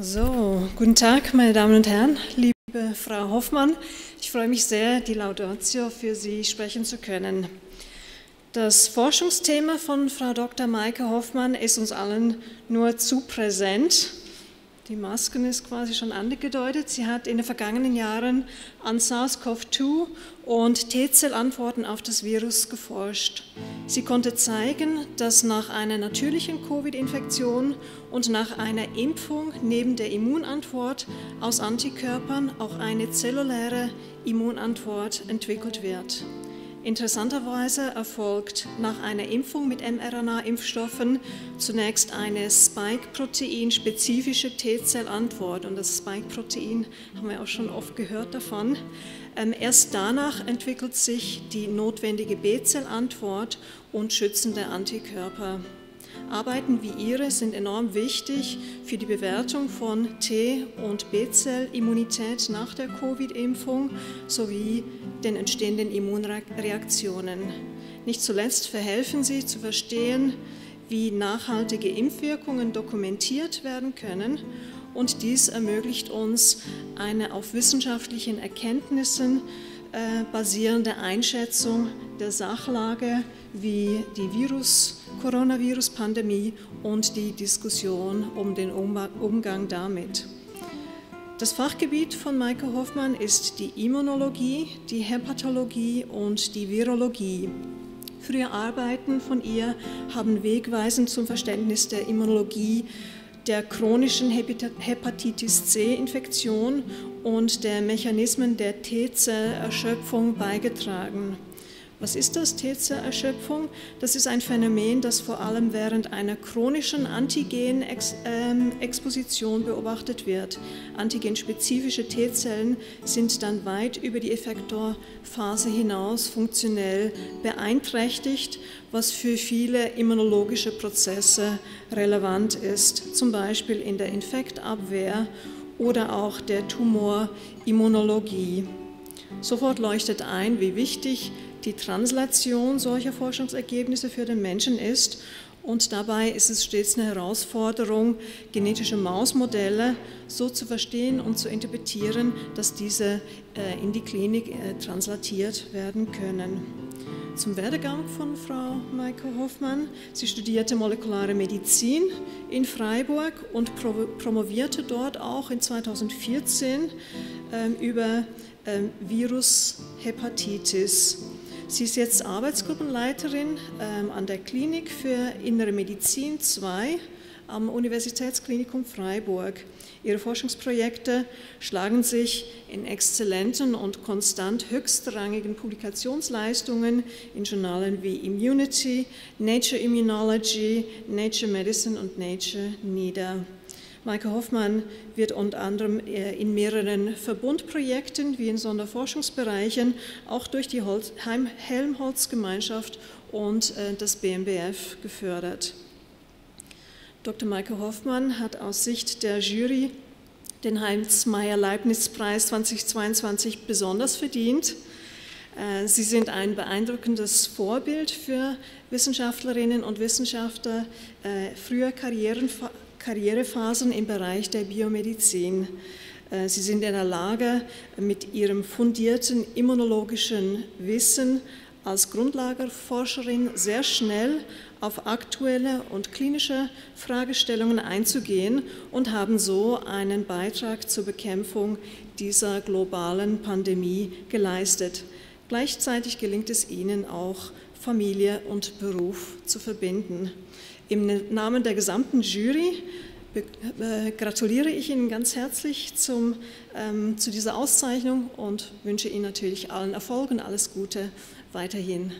So, guten Tag, meine Damen und Herren, liebe Frau Hofmann. Ich freue mich sehr, die Laudatio für Sie sprechen zu können. Das Forschungsthema von Frau Dr. Maike Hofmann ist uns allen nur zu präsent. Die Masken ist quasi schon angedeutet. Sie hat in den vergangenen Jahren an SARS-CoV-2 und T-Zell-Antworten auf das Virus geforscht. Sie konnte zeigen, dass nach einer natürlichen Covid-Infektion und nach einer Impfung neben der Immunantwort aus Antikörpern auch eine zelluläre Immunantwort entwickelt wird. Interessanterweise erfolgt nach einer Impfung mit mRNA-Impfstoffen zunächst eine Spike-Protein-spezifische T-Zell-Antwort. Und das Spike-Protein haben wir auch schon oft gehört davon. Erst danach entwickelt sich die notwendige B-Zell-Antwort und schützende Antikörper. Arbeiten wie ihre sind enorm wichtig für die Bewertung von T- und B-Zell-Immunität nach der Covid-Impfung sowie den entstehenden Immunreaktionen. Nicht zuletzt verhelfen sie zu verstehen, wie nachhaltige Impfwirkungen dokumentiert werden können, und dies ermöglicht uns eine auf wissenschaftlichen Erkenntnissen basierende Einschätzung der Sachlage wie die Coronavirus-Pandemie und die Diskussion um den Umgang damit. Das Fachgebiet von Maike Hofmann ist die Immunologie, die Hepatologie und die Virologie. Frühe Arbeiten von ihr haben wegweisend zum Verständnis der Immunologie, der chronischen Hepatitis C-Infektion und der Mechanismen der T-Zell-Erschöpfung beigetragen. Was ist das, T-Zell-Erschöpfung? Das ist ein Phänomen, das vor allem während einer chronischen Antigen-Exposition beobachtet wird. Antigenspezifische T-Zellen sind dann weit über die Effektorphase hinaus funktionell beeinträchtigt, was für viele immunologische Prozesse relevant ist, zum Beispiel in der Infektabwehr oder auch der Tumorimmunologie. Sofort leuchtet ein, wie wichtig die Translation solcher Forschungsergebnisse für den Menschen ist, und dabei ist es stets eine Herausforderung, genetische Mausmodelle so zu verstehen und zu interpretieren, dass diese in die Klinik translatiert werden können. Zum Werdegang von Frau Maike Hofmann: Sie studierte molekulare Medizin in Freiburg und promovierte dort auch in 2014 über Virushepatitis. Sie ist jetzt Arbeitsgruppenleiterin an der Klinik für Innere Medizin 2 am Universitätsklinikum Freiburg. Ihre Forschungsprojekte schlagen sich in exzellenten und konstant höchstrangigen Publikationsleistungen in Journalen wie Immunity, Nature Immunology, Nature Medicine und Nature nieder. Maike Hofmann wird unter anderem in mehreren Verbundprojekten wie in Sonderforschungsbereichen auch durch die Helmholtz-Gemeinschaft und das BMBF gefördert. Dr. Maike Hofmann hat aus Sicht der Jury den Heinz Maier-Leibnitz-Preis 2022 besonders verdient. Sie sind ein beeindruckendes Vorbild für Wissenschaftlerinnen und Wissenschaftler früher Karrierephasen im Bereich der Biomedizin. Sie sind in der Lage, mit ihrem fundierten immunologischen Wissen als Grundlagenforscherin sehr schnell auf aktuelle und klinische Fragestellungen einzugehen und haben so einen Beitrag zur Bekämpfung dieser globalen Pandemie geleistet. Gleichzeitig gelingt es ihnen auch, Familie und Beruf zu verbinden. Im Namen der gesamten Jury gratuliere ich Ihnen ganz herzlich zu dieser Auszeichnung und wünsche Ihnen natürlich allen Erfolg und alles Gute weiterhin.